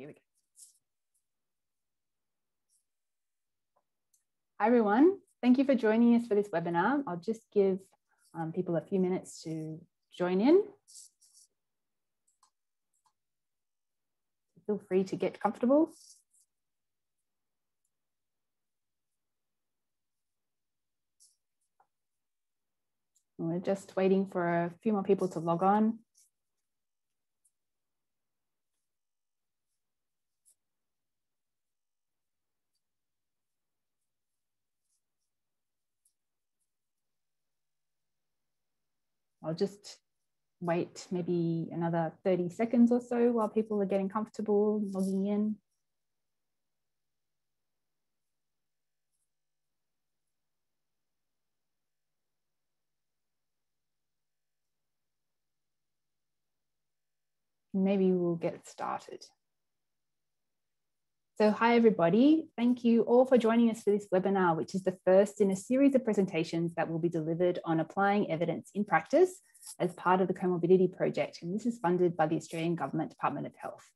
Here we go. Hi, everyone. Thank you for joining us for this webinar. I'll just give people a few minutes to join in. Feel free to get comfortable. We're just waiting for a few more people to log on. I'll just wait maybe another 30 seconds or so while people are getting comfortable logging in. Maybe we'll get started. So hi, everybody. Thank you all for joining us for this webinar, which is the first in a series of presentations that will be delivered on applying evidence in practice as part of the Comorbidity Project. And this is funded by the Australian Government Department of Health.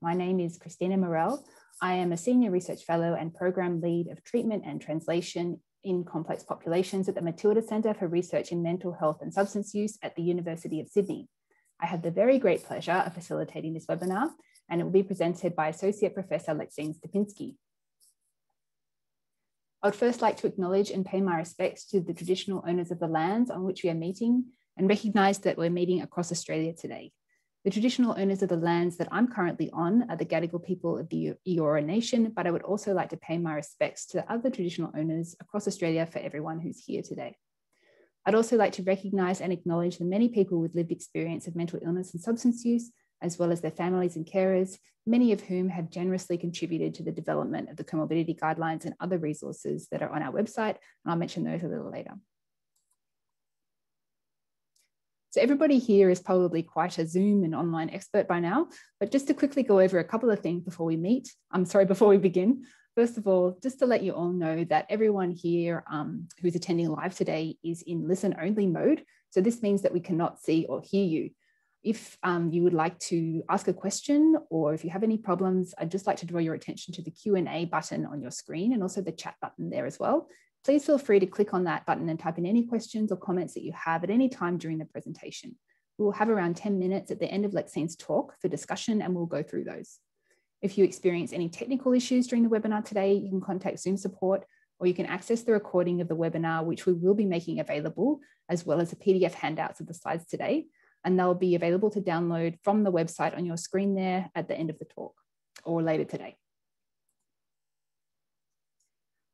My name is Christina Morell. I am a Senior Research Fellow and Program Lead of Treatment and Translation in Complex Populations at the Matilda Centre for Research in Mental Health and Substance Use at the University of Sydney. I have the very great pleasure of facilitating this webinar, and it will be presented by Associate Professor Lexine Stapinski. I would first like to acknowledge and pay my respects to the traditional owners of the lands on which we are meeting and recognise that we're meeting across Australia today. The traditional owners of the lands that I'm currently on are the Gadigal people of the Eora Nation, but I would also like to pay my respects to other traditional owners across Australia for everyone who's here today. I'd also like to recognise and acknowledge the many people with lived experience of mental illness and substance use, as well as their families and carers, many of whom have generously contributed to the development of the comorbidity guidelines and other resources that are on our website, and I'll mention those a little later. So everybody here is probably quite a Zoom and online expert by now, but just to quickly go over a couple of things before we meet, before we begin. First of all, just to let you all know that everyone here who's attending live today is in listen-only mode. So this means that we cannot see or hear you. If you would like to ask a question or if you have any problems, I'd just like to draw your attention to the Q&A button on your screen and also the chat button there as well. Please feel free to click on that button and type in any questions or comments that you have at any time during the presentation. We will have around 10 minutes at the end of Lexine's talk for discussion, and we'll go through those. If you experience any technical issues during the webinar today, you can contact Zoom support, or you can access the recording of the webinar, which we will be making available, as well as the PDF handouts of the slides today. And they'll be available to download from the website on your screen there at the end of the talk or later today.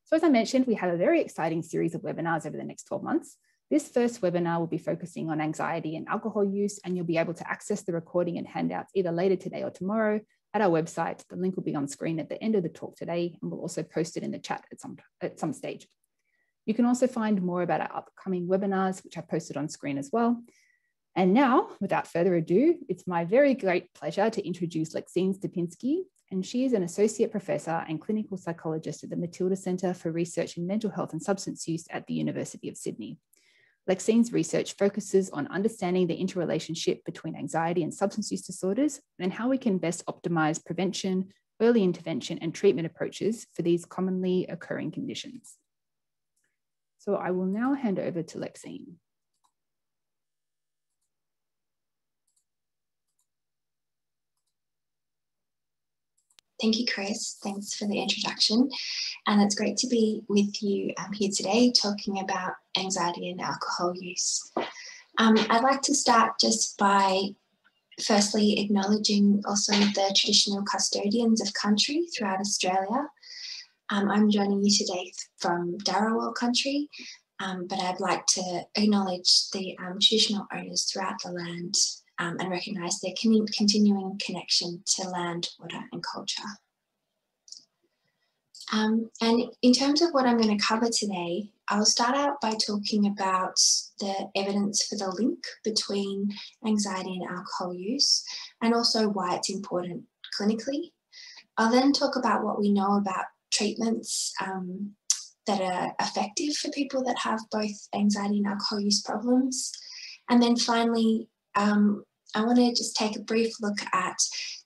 So as I mentioned, we have a very exciting series of webinars over the next 12 months. This first webinar will be focusing on anxiety and alcohol use, and you'll be able to access the recording and handouts either later today or tomorrow at our website. The link will be on screen at the end of the talk today, and we'll also post it in the chat at some stage. You can also find more about our upcoming webinars, which I've posted on screen as well. And now, without further ado, it's my very great pleasure to introduce Lexine Stapinski, and she is an Associate Professor and Clinical Psychologist at the Matilda Centre for Research in Mental Health and Substance Use at the University of Sydney. Lexine's research focuses on understanding the interrelationship between anxiety and substance use disorders and how we can best optimize prevention, early intervention, and treatment approaches for these commonly occurring conditions. So I will now hand over to Lexine. Thank you, Chris. Thanks for the introduction. And it's great to be with you here today talking about anxiety and alcohol use. I'd like to start just by firstly acknowledging also the traditional custodians of country throughout Australia. I'm joining you today from Dharawal country, but I'd like to acknowledge the traditional owners throughout the land and recognise their continuing connection to land, water and culture. And in terms of what I'm going to cover today, I'll start out by talking about the evidence for the link between anxiety and alcohol use and also why it's important clinically. I'll then talk about what we know about treatments that are effective for people that have both anxiety and alcohol use problems. And then finally, I want to just take a brief look at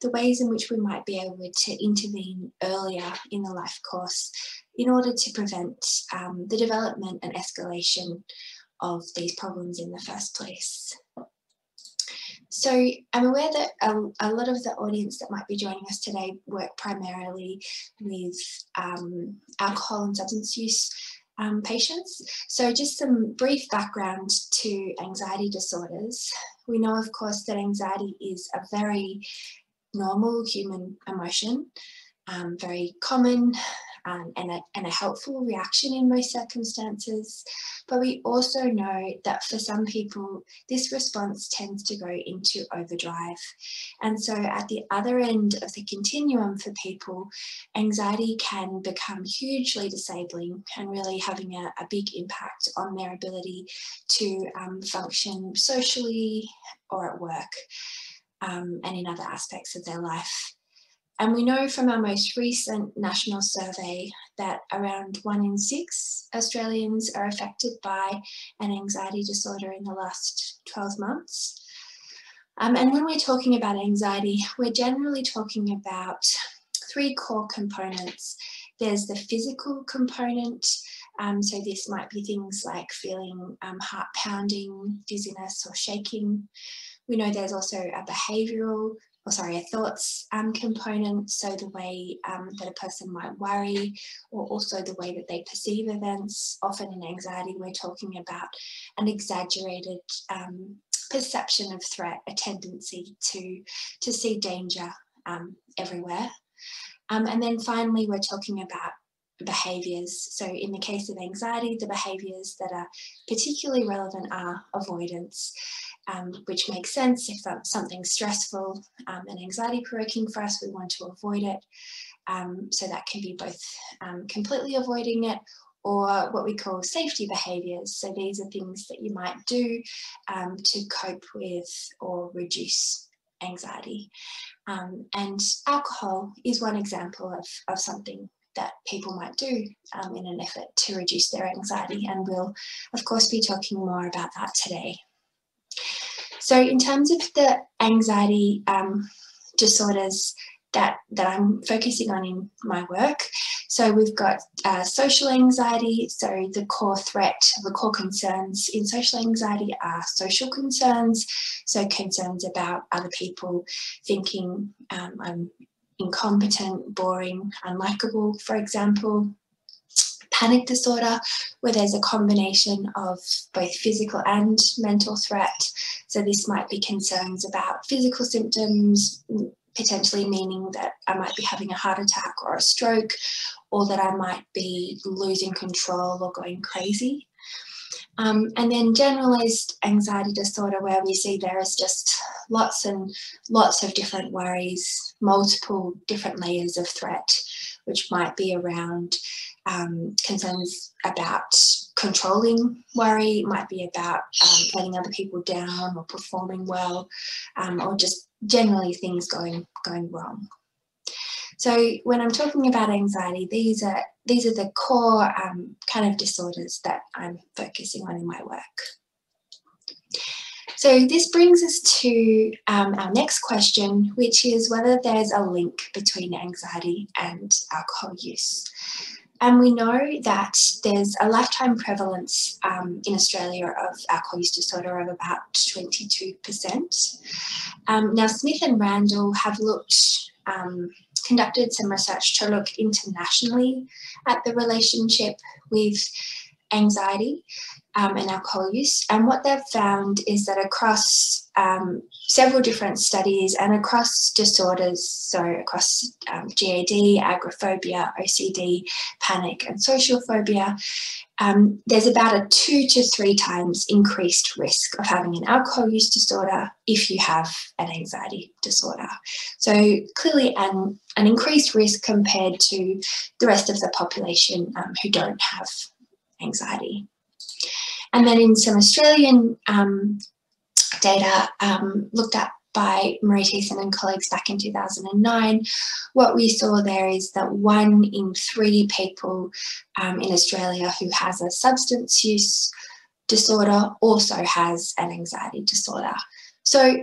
the ways in which we might be able to intervene earlier in the life course in order to prevent the development and escalation of these problems in the first place. So I'm aware that a lot of the audience that might be joining us today work primarily with alcohol and substance use patients. So just some brief background to anxiety disorders. We know, of course, that anxiety is a very normal human emotion, very common and a helpful reaction in most circumstances. But we also know that for some people, this response tends to go into overdrive. And so at the other end of the continuum for people, anxiety can become hugely disabling and really having a big impact on their ability to function socially or at work and in other aspects of their life. And we know from our most recent national survey that around 1 in 6 Australians are affected by an anxiety disorder in the last 12 months. And when we're talking about anxiety, we're generally talking about three core components. There's the physical component. So this might be things like feeling heart pounding, dizziness or shaking. We know there's also a behavioural thoughts component, so the way that a person might worry, or also the way that they perceive events. Often in anxiety, we're talking about an exaggerated perception of threat, a tendency to see danger everywhere. And then finally, we're talking about behaviours. So in the case of anxiety, the behaviours that are particularly relevant are avoidance, which makes sense. If that's something stressful and anxiety provoking for us, we want to avoid it. So that can be both completely avoiding it or what we call safety behaviours. So these are things that you might do to cope with or reduce anxiety. And alcohol is one example of something that people might do in an effort to reduce their anxiety, and we'll of course be talking more about that today. So in terms of the anxiety disorders that I'm focusing on in my work, so we've got social anxiety. So the core threat, the core concerns in social anxiety are social concerns, so concerns about other people thinking I'm incompetent, boring, unlikable, for example. Panic disorder, where there's a combination of both physical and mental threat. So this might be concerns about physical symptoms, potentially meaning that I might be having a heart attack or a stroke, or that I might be losing control or going crazy. And then generalised anxiety disorder, where we see there is just lots and lots of different worries, multiple different layers of threat, which might be around concerns about controlling worry, might be about letting other people down or performing well, or just generally things going wrong. So when I'm talking about anxiety, these are the core kind of disorders that I'm focusing on in my work. So this brings us to our next question, which is whether there's a link between anxiety and alcohol use. And we know that there's a lifetime prevalence in Australia of alcohol use disorder of about 22%. Now, Smith and Randall have conducted some research to look internationally at the relationship with anxiety and alcohol use, and what they've found is that across several different studies and across disorders, so across GAD, agoraphobia, OCD, panic and social phobia, there's about a 2 to 3 times increased risk of having an alcohol use disorder if you have an anxiety disorder. So clearly an increased risk compared to the rest of the population who don't have anxiety. And then in some Australian data looked at by Marie Thiessen and colleagues back in 2009, what we saw there is that 1 in 3 people in Australia who has a substance use disorder also has an anxiety disorder. So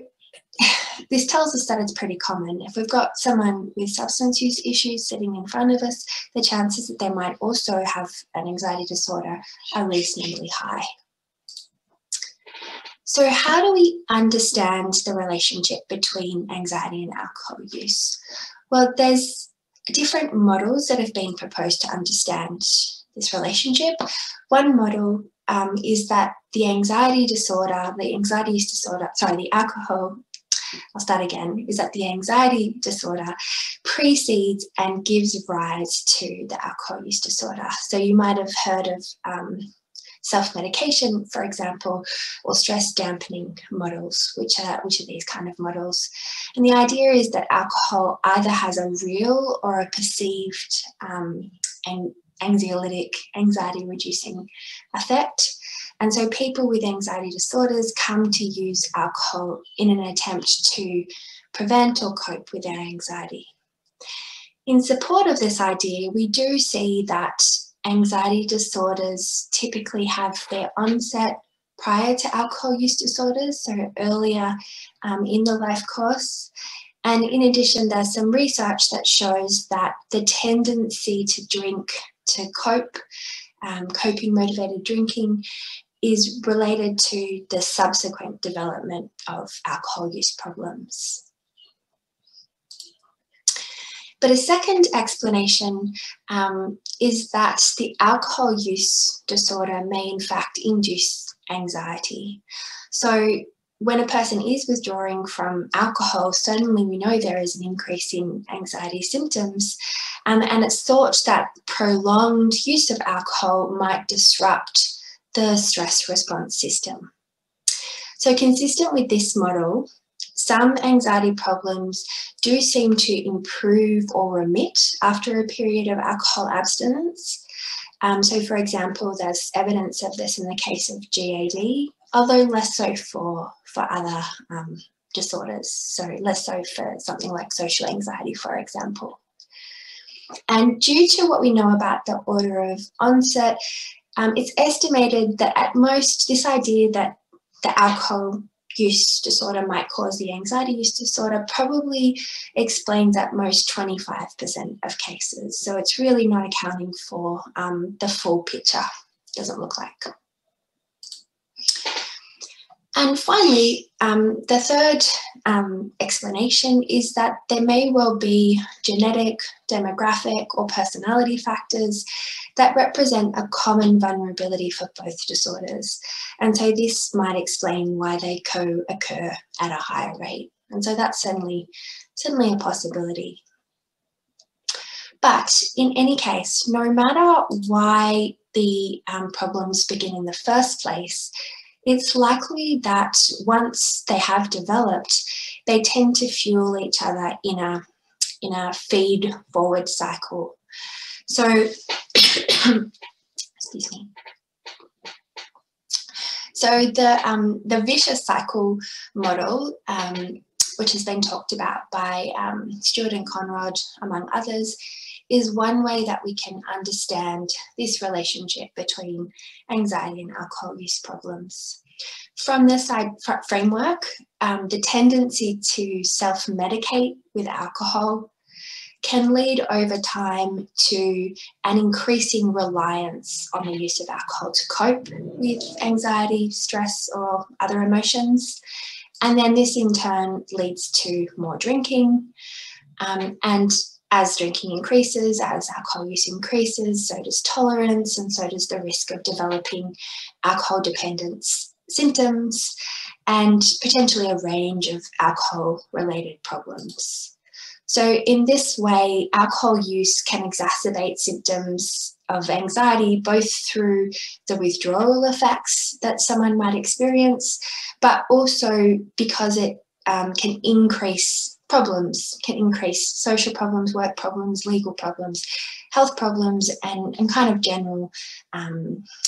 this tells us that it's pretty common. If we've got someone with substance use issues sitting in front of us, the chances that they might also have an anxiety disorder are reasonably high. So how do we understand the relationship between anxiety and alcohol use? Well, there's different models that have been proposed to understand this relationship. One model is that the anxiety disorder precedes and gives rise to the alcohol use disorder. So you might have heard of self-medication, for example, or stress dampening models, which are these kind of models. And the idea is that alcohol either has a real or a perceived anxiolytic, anxiety-reducing effect. And so people with anxiety disorders come to use alcohol in an attempt to prevent or cope with their anxiety. In support of this idea, we do see that anxiety disorders typically have their onset prior to alcohol use disorders, so earlier in the life course. And in addition, there's some research that shows that the tendency to drink to cope, coping-motivated drinking, is related to the subsequent development of alcohol use problems. But a second explanation is that the alcohol use disorder may in fact induce anxiety. So when a person is withdrawing from alcohol, certainly we know there is an increase in anxiety symptoms, and it's thought that prolonged use of alcohol might disrupt the stress response system. So consistent with this model, some anxiety problems do seem to improve or remit after a period of alcohol abstinence. So for example, there's evidence of this in the case of GAD, although less so for other disorders, so less so for something like social anxiety, for example. And due to what we know about the order of onset, it's estimated that at most this idea that the alcohol use disorder might cause the anxiety use disorder probably explains at most 25% of cases. So it's really not accounting for the full picture, doesn't look like. And finally, the third explanation is that there may well be genetic, demographic, or personality factors that represent a common vulnerability for both disorders. And so this might explain why they co-occur at a higher rate. And so that's certainly a possibility. But in any case, no matter why the problems begin in the first place, it's likely that once they have developed, they tend to fuel each other in a feed-forward cycle. So, excuse me. So the vicious cycle model, which has been talked about by Stuart and Conrod, among others, is one way that we can understand this relationship between anxiety and alcohol use problems. From this framework, the tendency to self-medicate with alcohol can lead over time to an increasing reliance on the use of alcohol to cope with anxiety, stress, or other emotions. And then this in turn leads to more drinking, and as drinking increases, as alcohol use increases, so does tolerance, and so does the risk of developing alcohol dependence symptoms and potentially a range of alcohol-related problems. So in this way, alcohol use can exacerbate symptoms of anxiety, both through the withdrawal effects that someone might experience, but also because it can increase problems, can increase social problems, work problems, legal problems, health problems, and kind of general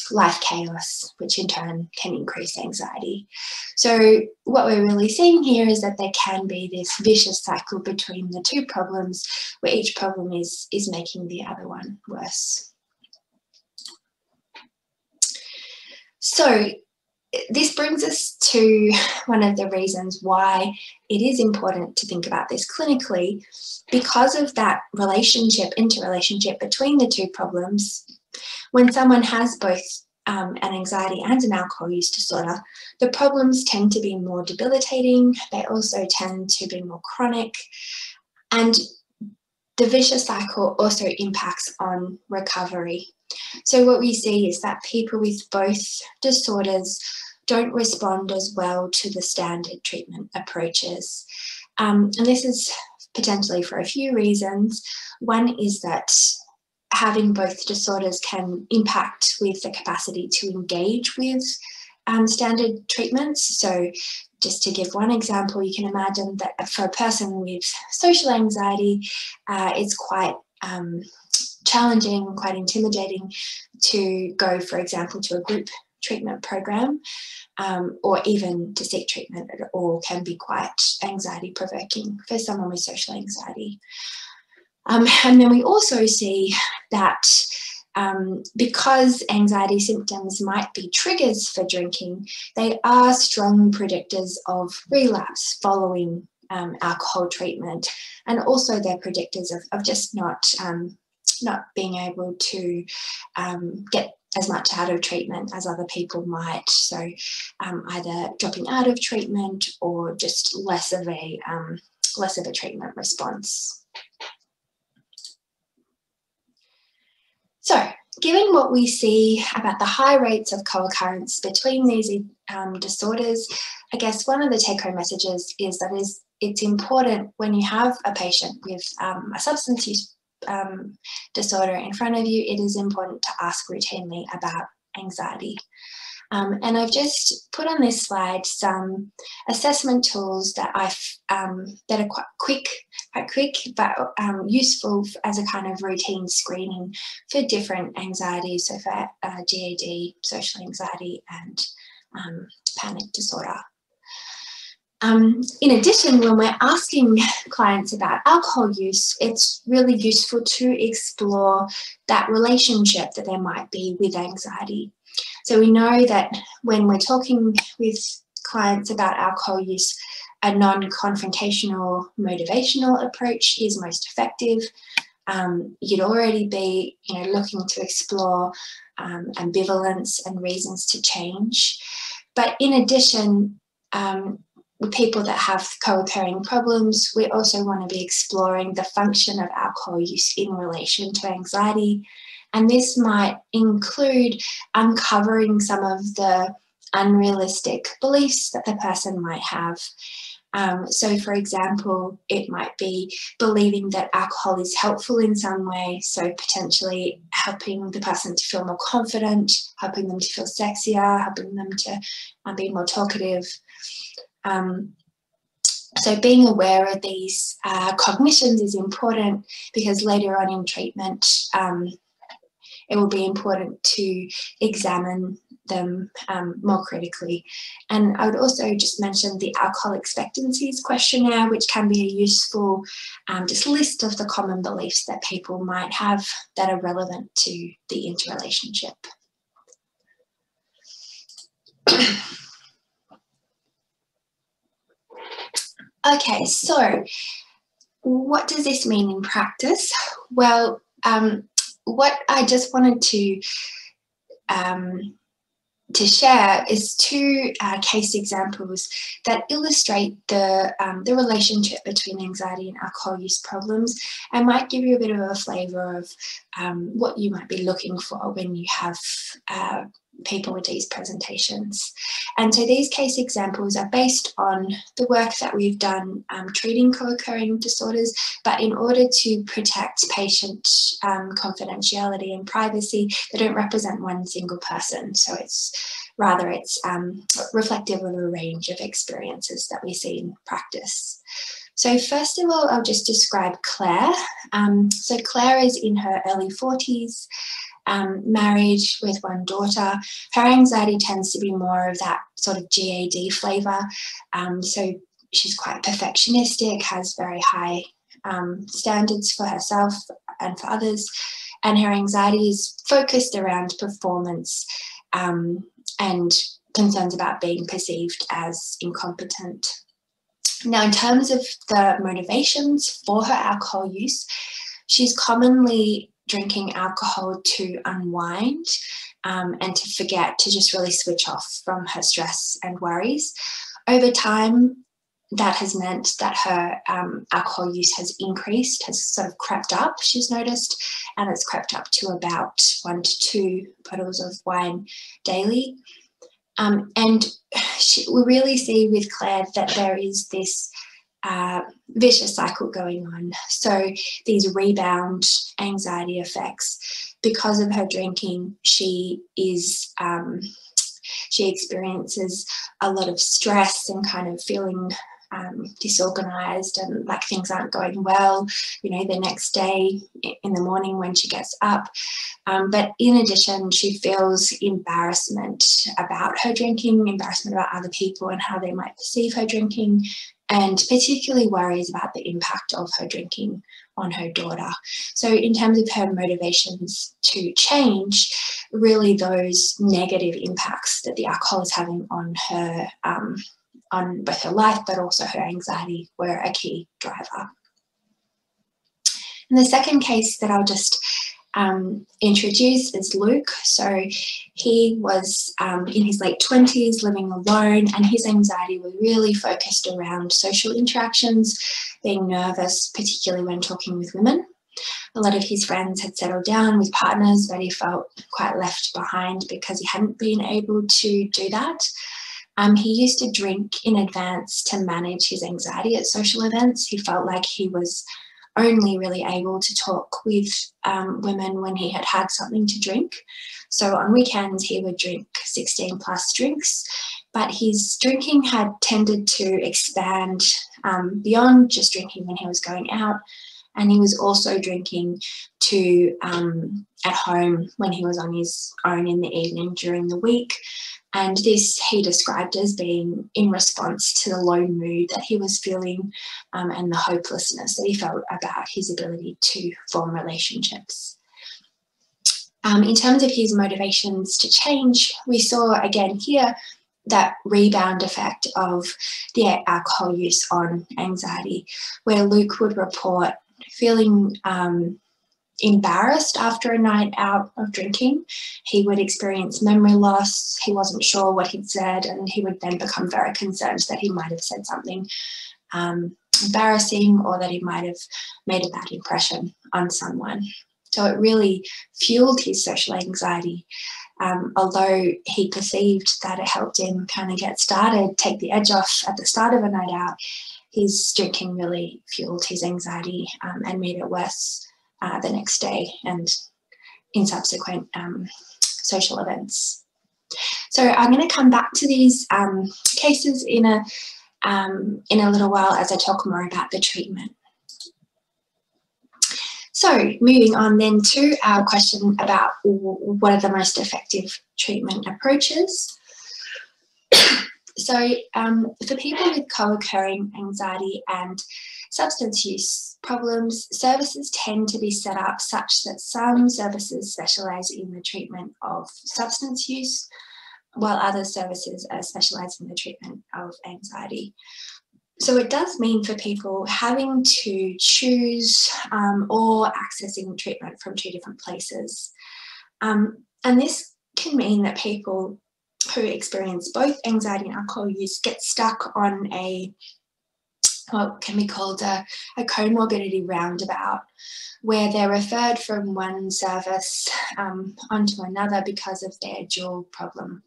life chaos, which in turn can increase anxiety. So what we're really seeing here is that there can be this vicious cycle between the two problems, where each problem is making the other one worse. So this brings us to one of the reasons why it is important to think about this clinically, because of that relationship, interrelationship between the two problems. When someone has both an anxiety and an alcohol use disorder, the problems tend to be more debilitating. They also tend to be more chronic, and the vicious cycle also impacts on recovery. So what we see is that people with both disorders don't respond as well to the standard treatment approaches. And this is potentially for a few reasons. One is that having both disorders can impact with the capacity to engage with standard treatments. So just to give one example, you can imagine that for a person with social anxiety, it's quite challenging, quite intimidating to go, for example, to a group treatment program, or even to seek treatment at all can be quite anxiety provoking for someone with social anxiety. And then we also see that because anxiety symptoms might be triggers for drinking, they are strong predictors of relapse following alcohol treatment, and also they're predictors of just not being able to get as much out of treatment as other people might. So either dropping out of treatment or just less of a treatment response. So given what we see about the high rates of co-occurrence between these disorders, I guess one of the take-home messages is that it's important when you have a patient with a substance use disorder in front of you, it is important to ask routinely about anxiety. And I've just put on this slide some assessment tools that that are quite quick, but useful as a kind of routine screening for different anxieties, so for GAD, social anxiety, and panic disorder. In addition, when we're asking clients about alcohol use, it's really useful to explore that relationship that there might be with anxiety. So we know that when we're talking with clients about alcohol use, a non-confrontational, motivational approach is most effective. You'd already be, looking to explore ambivalence and reasons to change. But in addition, with people that have co-occurring problems, we also want to be exploring the function of alcohol use in relation to anxiety. And this might include uncovering some of the unrealistic beliefs that the person might have. So for example, it might be believing that alcohol is helpful in some way, so potentially helping the person to feel more confident, helping them to feel sexier, helping them to be more talkative. So being aware of these cognitions is important, because later on in treatment it will be important to examine them more critically. And I would also just mention the alcohol expectancies questionnaire, which can be a useful just list of the common beliefs that people might have that are relevant to the interrelationship. Okay, so what does this mean in practice? Well, what I just wanted to share is two case examples that illustrate the relationship between anxiety and alcohol use problems, and might give you a bit of a flavour of what you might be looking for when you have people with these presentations. And so these case examples are based on the work that we've done treating co-occurring disorders, but in order to protect patient confidentiality and privacy, they don't represent one single person. So it's reflective of a range of experiences that we see in practice. So first of all, I'll just describe Claire. So Claire is in her early 40s. Married with one daughter. Her anxiety tends to be more of that sort of GAD flavour. So she's quite perfectionistic, has very high standards for herself and for others, and her anxiety is focused around performance and concerns about being perceived as incompetent. Now, in terms of the motivations for her alcohol use, she's commonly drinking alcohol to unwind and to forget, to just really switch off from her stress and worries. Over time, that has meant that her alcohol use has increased, has sort of crept up, she's noticed, and it's crept up to about 1 to 2 bottles of wine daily. We really see with Claire that there is this vicious cycle going on. So these rebound anxiety effects, because of her drinking, she experiences a lot of stress and kind of feeling disorganized and like things aren't going well, you know, the next day in the morning when she gets up. But in addition, she feels embarrassment about her drinking, embarrassment about other people and how they might perceive her drinking, and particularly worries about the impact of her drinking on her daughter. So in terms of her motivations to change, really those negative impacts that the alcohol is having on her, on both her life but also her anxiety, were a key driver. And the second case that I'll just introduce is Luke. So he was in his late 20s, living alone, and his anxiety was really focused around social interactions, being nervous, particularly when talking with women. A lot of his friends had settled down with partners, but he felt quite left behind because he hadn't been able to do that. He used to drink in advance to manage his anxiety at social events. He felt like he was only really able to talk with women when he had had something to drink. So on weekends, he would drink 16 plus drinks, but his drinking had tended to expand beyond just drinking when he was going out. And he was also drinking to at home when he was on his own in the evening during the week. And this he described as being in response to the low mood that he was feeling and the hopelessness that he felt about his ability to form relationships. In terms of his motivations to change, we saw again here that rebound effect of the alcohol use on anxiety, where Luke would report feeling embarrassed after a night out of drinking. He would experience memory loss, he wasn't sure what he'd said, and he would then become very concerned that he might have said something embarrassing or that he might have made a bad impression on someone. So it really fueled his social anxiety. Although he perceived that it helped him kind of get started, take the edge off at the start of a night out, his drinking really fueled his anxiety and made it worse the next day and in subsequent social events. So I'm going to come back to these cases in a little while as I talk more about the treatment. So moving on then to our question about what are the most effective treatment approaches. So for people with co-occurring anxiety and substance use problems, services tend to be set up such that some services specialise in the treatment of substance use, while other services are specialised in the treatment of anxiety. So it does mean for people having to choose or accessing treatment from two different places. And this can mean that people who experience both anxiety and alcohol use get stuck on a, what can be called a comorbidity roundabout, where they're referred from one service onto another because of their dual problem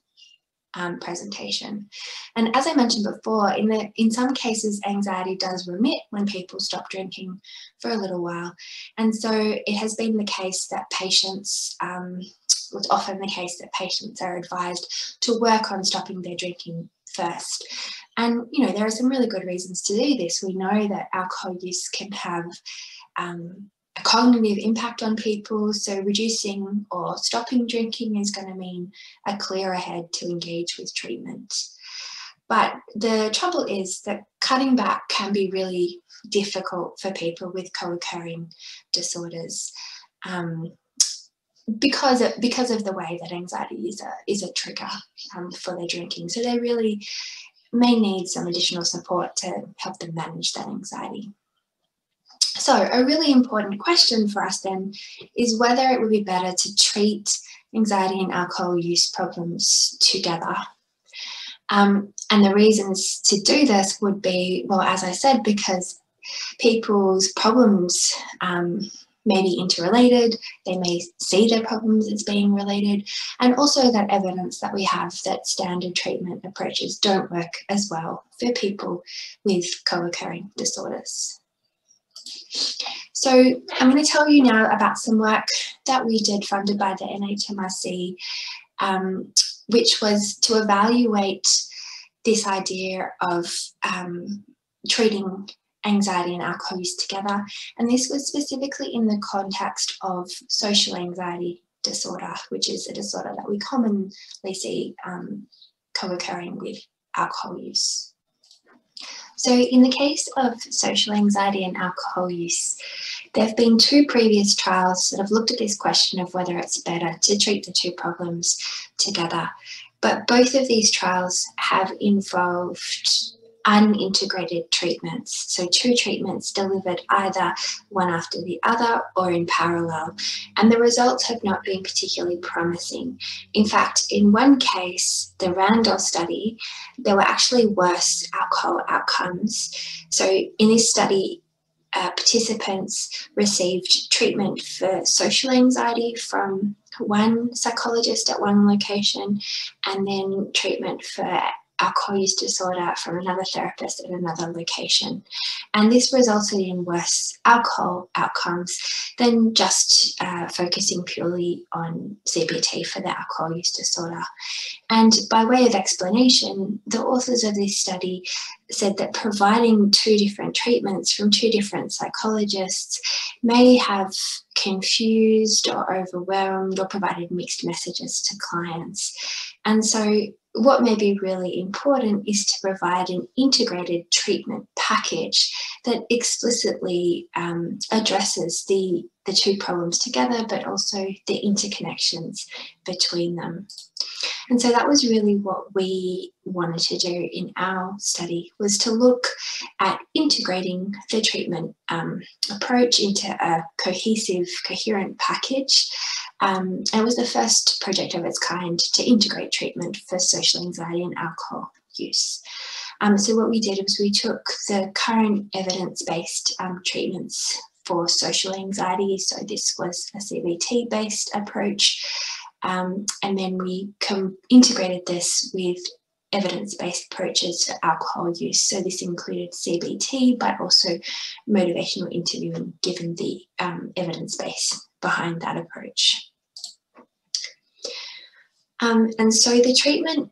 presentation. And as I mentioned before, in some cases anxiety does remit when people stop drinking for a little while. And so it has been the case that patients it's often the case that patients are advised to work on stopping their drinking first. And, you know, there are some really good reasons to do this. We know that alcohol use can have a cognitive impact on people. So reducing or stopping drinking is going to mean a clearer head to engage with treatment. But the trouble is that cutting back can be really difficult for people with co-occurring disorders. because of the way that anxiety is a trigger for their drinking. So they really may need some additional support to help them manage that anxiety. So a really important question for us then is whether it would be better to treat anxiety and alcohol use problems together. And the reasons to do this would be, well, as I said, because people's problems may be interrelated, they may see their problems as being related, and also that evidence that we have that standard treatment approaches don't work as well for people with co-occurring disorders. So I'm going to tell you now about some work that we did funded by the NHMRC, which was to evaluate this idea of treating anxiety and alcohol use together. And this was specifically in the context of social anxiety disorder, which is a disorder that we commonly see co-occurring with alcohol use. So in the case of social anxiety and alcohol use, there have been two previous trials that have looked at this question of whether it's better to treat the two problems together. But both of these trials have involved unintegrated treatments. So two treatments delivered either one after the other or in parallel. And the results have not been particularly promising. In fact, in one case, the Randolph study, there were actually worse alcohol outcomes. So in this study, participants received treatment for social anxiety from one psychologist at one location, and then treatment for alcohol use disorder from another therapist at another location. And this resulted in worse alcohol outcomes than just focusing purely on CBT for the alcohol use disorder. And by way of explanation, the authors of this study said that providing two different treatments from two different psychologists may have confused or overwhelmed or provided mixed messages to clients. And so what may be really important is to provide an integrated treatment package that explicitly addresses the two problems together, but also the interconnections between them. And so that was really what we wanted to do in our study, was to look at integrating the treatment approach into a cohesive, coherent package. And it was the first project of its kind to integrate treatment for social anxiety and alcohol use. So what we did was we took the current evidence-based treatments for social anxiety, so this was a CBT-based approach, and then we integrated this with evidence-based approaches for alcohol use. So this included CBT, but also motivational interviewing, given the evidence base behind that approach. And so the treatment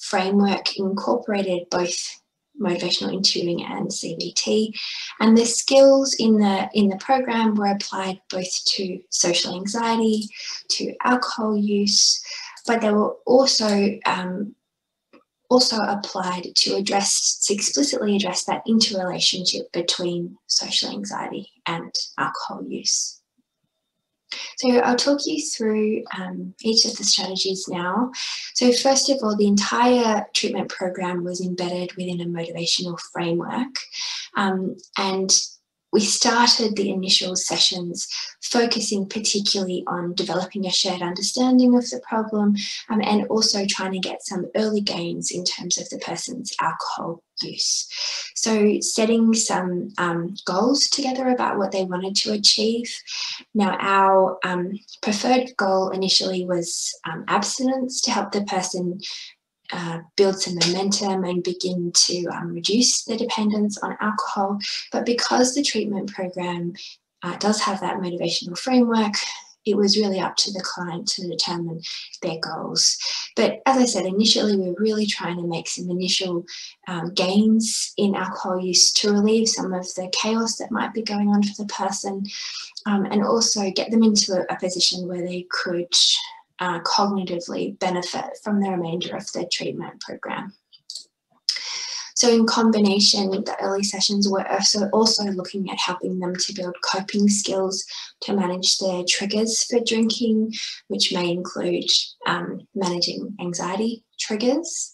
framework incorporated both motivational interviewing and CBT, and the skills in the program were applied both to social anxiety, to alcohol use, but they were also applied to explicitly address that interrelationship between social anxiety and alcohol use. So I'll talk you through each of the strategies now. So first of all, the entire treatment program was embedded within a motivational framework, and we started the initial sessions focusing particularly on developing a shared understanding of the problem, and also trying to get some early gains in terms of the person's alcohol use. So setting some goals together about what they wanted to achieve. Now, our preferred goal initially was abstinence, to help the person build some momentum and begin to reduce the dependence on alcohol. But because the treatment program does have that motivational framework, it was really up to the client to determine their goals. But as I said, initially we were really trying to make some initial gains in alcohol use to relieve some of the chaos that might be going on for the person, and also get them into a position where they could cognitively benefit from the remainder of the treatment program. So in combination, the early sessions were also looking at helping them to build coping skills to manage their triggers for drinking, which may include managing anxiety triggers.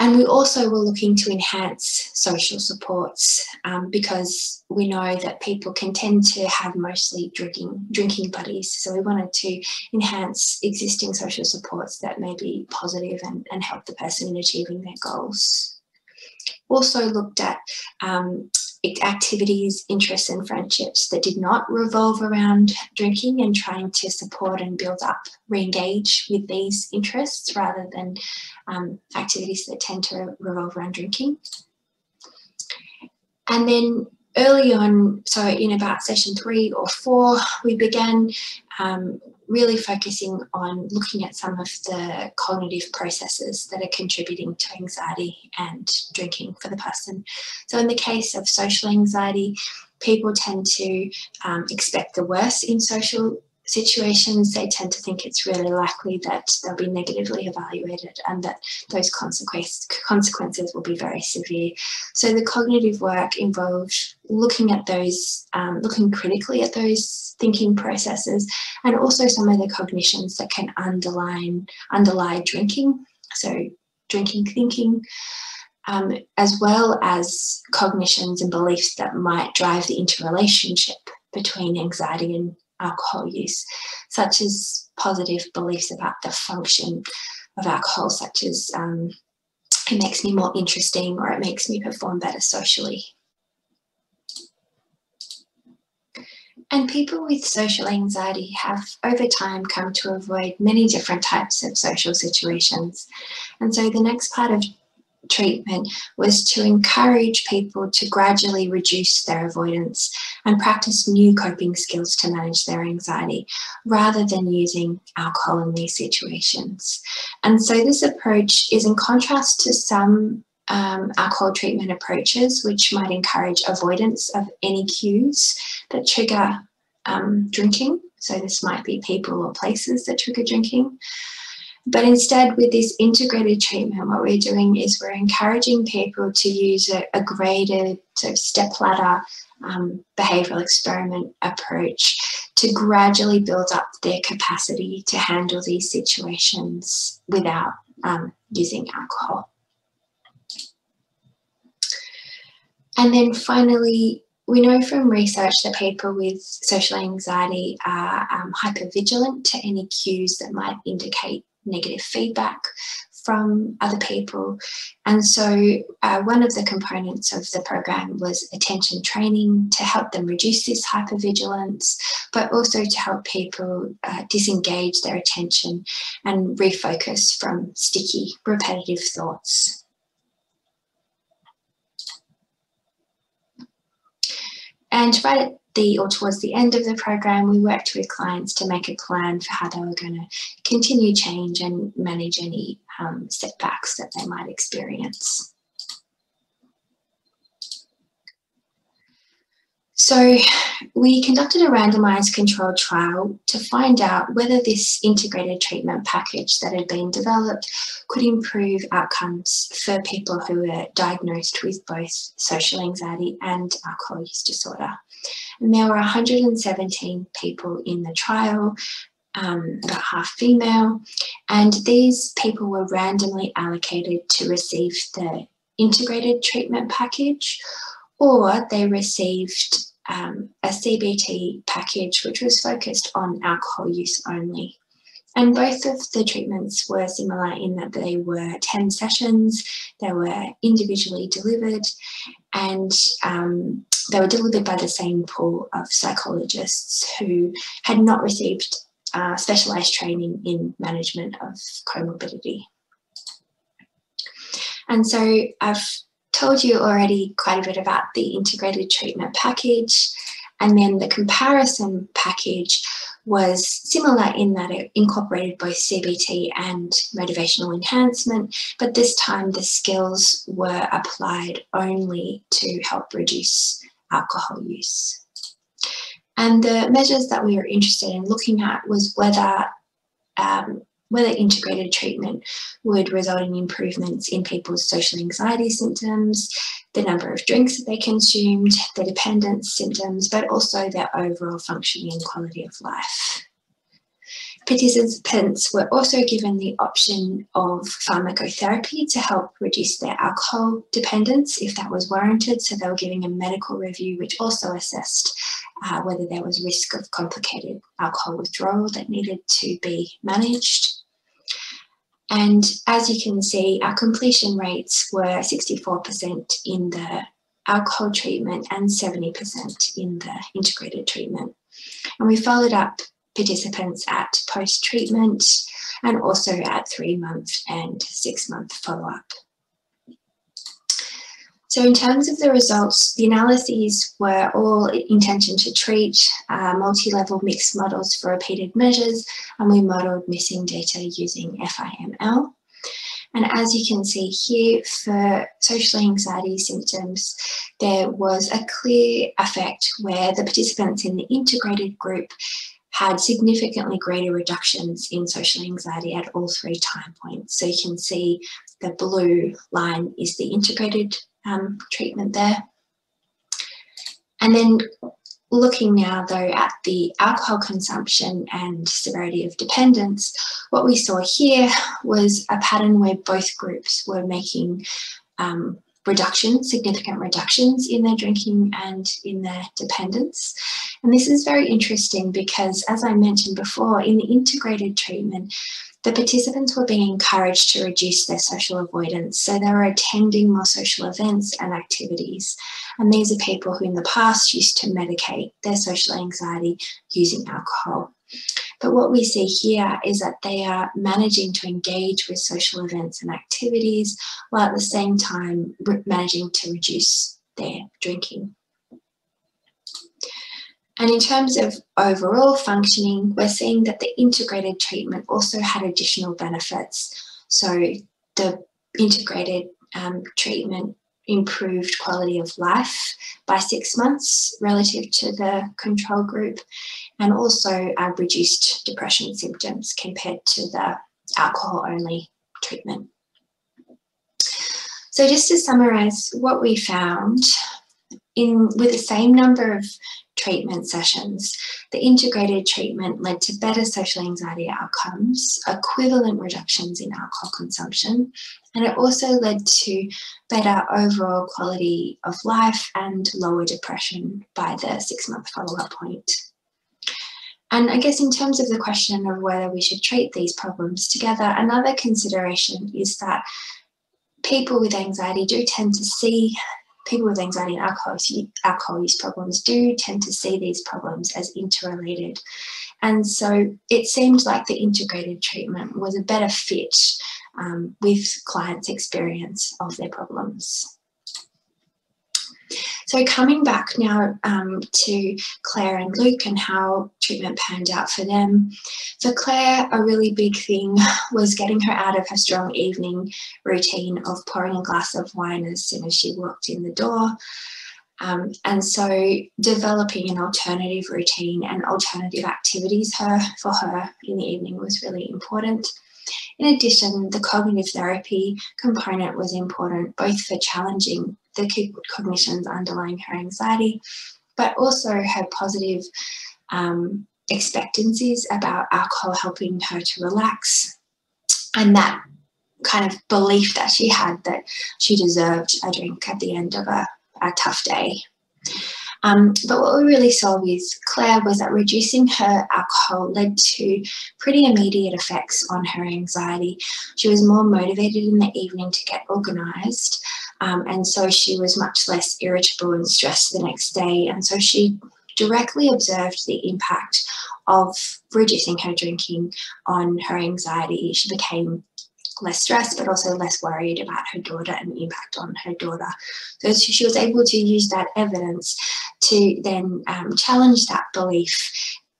And we also were looking to enhance social supports because we know that people can tend to have mostly drinking buddies. So we wanted to enhance existing social supports that may be positive and help the person in achieving their goals. Also looked at activities, interests and friendships that did not revolve around drinking, and trying to support and build up, re-engage with these interests rather than activities that tend to revolve around drinking. And then early on, so in about session 3 or 4, we began really focusing on looking at some of the cognitive processes that are contributing to anxiety and drinking for the person. So in the case of social anxiety, people tend to expect the worst in social situations. They tend to think it's really likely that they'll be negatively evaluated and that those consequences will be very severe. So the cognitive work involved looking at those, looking critically at those thinking processes, and also some of the cognitions that can underlie drinking. So drinking thinking, as well as cognitions and beliefs that might drive the interrelationship between anxiety and alcohol use, such as positive beliefs about the function of alcohol, such as it makes me more interesting, or it makes me perform better socially. And people with social anxiety have over time come to avoid many different types of social situations. And so the next part of treatment was to encourage people to gradually reduce their avoidance and practice new coping skills to manage their anxiety, rather than using alcohol in these situations. And so this approach is in contrast to some alcohol treatment approaches, which might encourage avoidance of any cues that trigger drinking. So this might be people or places that trigger drinking. But instead, with this integrated treatment, what we're doing is we're encouraging people to use a graded sort of stepladder behavioural experiment approach to gradually build up their capacity to handle these situations without using alcohol. And then finally, we know from research that people with social anxiety are hypervigilant to any cues that might indicate negative feedback from other people. And so one of the components of the program was attention training to help them reduce this hypervigilance, but also to help people disengage their attention and refocus from sticky, repetitive thoughts. And right at the, or towards the end of the program, we worked with clients to make a plan for how they were going to continue change and manage any setbacks that they might experience. So we conducted a randomised controlled trial to find out whether this integrated treatment package that had been developed could improve outcomes for people who were diagnosed with both social anxiety and alcohol use disorder. And there were 117 people in the trial, about half female, and these people were randomly allocated to receive the integrated treatment package, or they received a CBT package which was focused on alcohol use only. And both of the treatments were similar in that they were 10 sessions, they were individually delivered, and they were delivered by the same pool of psychologists who had not received specialised training in management of comorbidity. And so I've told you already quite a bit about the integrated treatment package, and then the comparison package was similar in that it incorporated both CBT and motivational enhancement, but this time the skills were applied only to help reduce alcohol use. And the measures that we were interested in looking at was whether whether integrated treatment would result in improvements in people's social anxiety symptoms, the number of drinks that they consumed, their dependence symptoms, but also their overall functioning and quality of life. Participants were also given the option of pharmacotherapy to help reduce their alcohol dependence if that was warranted. So they were given a medical review which also assessed whether there was risk of complicated alcohol withdrawal that needed to be managed. And as you can see, our completion rates were 64% in the alcohol treatment and 70% in the integrated treatment. And we followed up participants at post-treatment and also at 3-month and 6-month follow-up. So in terms of the results, the analyses were all intention to treat, multi-level mixed models for repeated measures, and we modelled missing data using FIML. And as you can see here, for social anxiety symptoms, there was a clear effect where the participants in the integrated group had significantly greater reductions in social anxiety at all 3 time points. So you can see the blue line is the integrated treatment there. And then looking now though at the alcohol consumption and severity of dependence, what we saw here was a pattern where both groups were making significant reductions in their drinking and in their dependence. And this is very interesting because, as I mentioned before, in the integrated treatment, the participants were being encouraged to reduce their social avoidance. So they were attending more social events and activities. And these are people who in the past used to medicate their social anxiety using alcohol. But what we see here is that they are managing to engage with social events and activities while at the same time managing to reduce their drinking. And in terms of overall functioning, we're seeing that the integrated treatment also had additional benefits. So the integrated treatment improved quality of life by 6 months relative to the control group, and also reduced depression symptoms compared to the alcohol-only treatment. So just to summarise what we found, with the same number of treatment sessions, the integrated treatment led to better social anxiety outcomes, equivalent reductions in alcohol consumption, and it also led to better overall quality of life and lower depression by the 6-month follow-up point. And I guess in terms of the question of whether we should treat these problems together, another consideration is that people with anxiety and alcohol use problems do tend to see these problems as interrelated. And so it seemed like the integrated treatment was a better fit with clients' experience of their problems. So coming back now to Claire and Luke and how treatment panned out for them. For Claire, a really big thing was getting her out of her strong evening routine of pouring a glass of wine as soon as she walked in the door. And so developing an alternative routine and alternative activities for her in the evening was really important. In addition, the cognitive therapy component was important, both for challenging the cognitions underlying her anxiety, but also her positive expectancies about alcohol helping her to relax, and that kind of belief that she had that she deserved a drink at the end of a tough day. But what we really saw with Claire was that reducing her alcohol led to pretty immediate effects on her anxiety. She was more motivated in the evening to get organised, and so she was much less irritable and stressed the next day. And so she directly observed the impact of reducing her drinking on her anxiety. She became less stressed, but also less worried about her daughter and the impact on her daughter. So she was able to use that evidence to then challenge that belief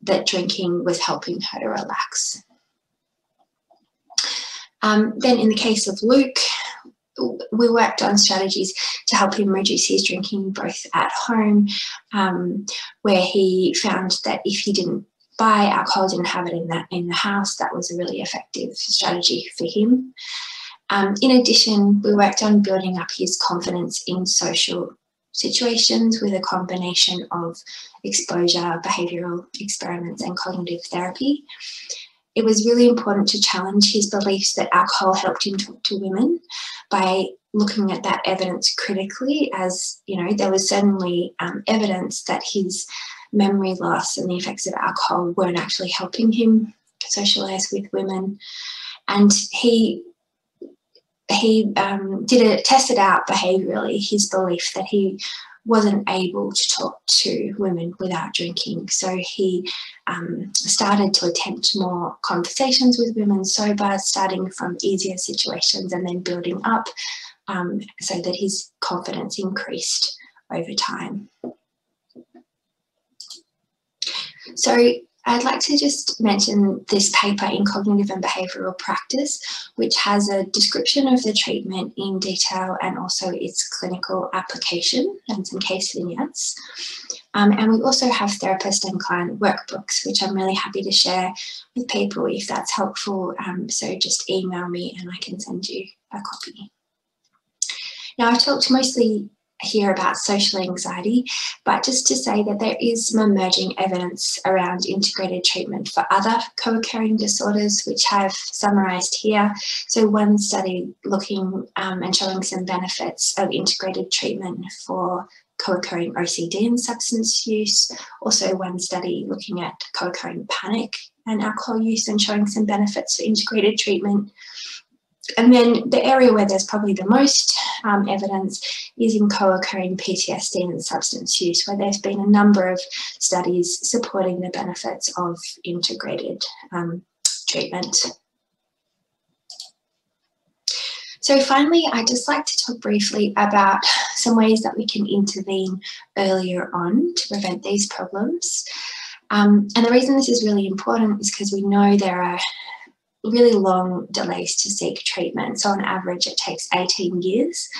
that drinking was helping her to relax. Then in the case of Luke, we worked on strategies to help him reduce his drinking both at home, where he found that if he didn't by alcohol, didn't have it in the house. That was a really effective strategy for him. In addition, we worked on building up his confidence in social situations with a combination of exposure, behavioural experiments and cognitive therapy. It was really important to challenge his beliefs that alcohol helped him talk to women by looking at that evidence critically, as, you know, there was certainly evidence that his memory loss and the effects of alcohol weren't actually helping him socialise with women. And he tested out behaviourally his belief that he wasn't able to talk to women without drinking. So he started to attempt more conversations with women sober, starting from easier situations and then building up so that his confidence increased over time. So I'd like to just mention this paper in Cognitive and Behavioural Practice, which has a description of the treatment in detail and also its clinical application and some case vignettes. And we also have therapist and client workbooks, which I'm really happy to share with people if that's helpful. So just email me and I can send you a copy. Now, I've talked mostly here about social anxiety, but just to say that there is some emerging evidence around integrated treatment for other co-occurring disorders, which I've summarised here. So one study looking and showing some benefits of integrated treatment for co-occurring OCD and substance use. Also one study looking at co-occurring panic and alcohol use and showing some benefits for integrated treatment. And then the area where there's probably the most evidence is in co-occurring PTSD and substance use, where there's been a number of studies supporting the benefits of integrated treatment. So finally, I'd just like to talk briefly about some ways that we can intervene earlier on to prevent these problems. And the reason this is really important is because we know there are really long delays to seek treatment. So on average, it takes 18 years.